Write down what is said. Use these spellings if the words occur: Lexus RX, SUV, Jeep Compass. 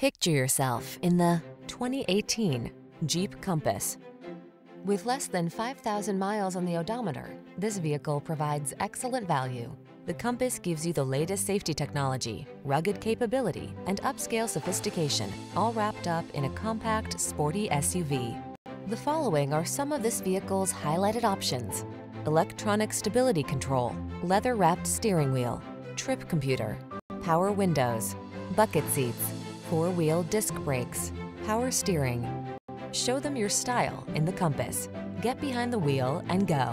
Picture yourself in the 2018 Jeep Compass. With less than 5,000 miles on the odometer, this vehicle provides excellent value. The Compass gives you the latest safety technology, rugged capability, and upscale sophistication, all wrapped up in a compact, sporty SUV. The following are some of this vehicle's highlighted options: electronic stability control, leather-wrapped steering wheel, trip computer, power windows, bucket seats, four-wheel disc brakes, power steering. Show them your style in the Compass. Get behind the wheel and go.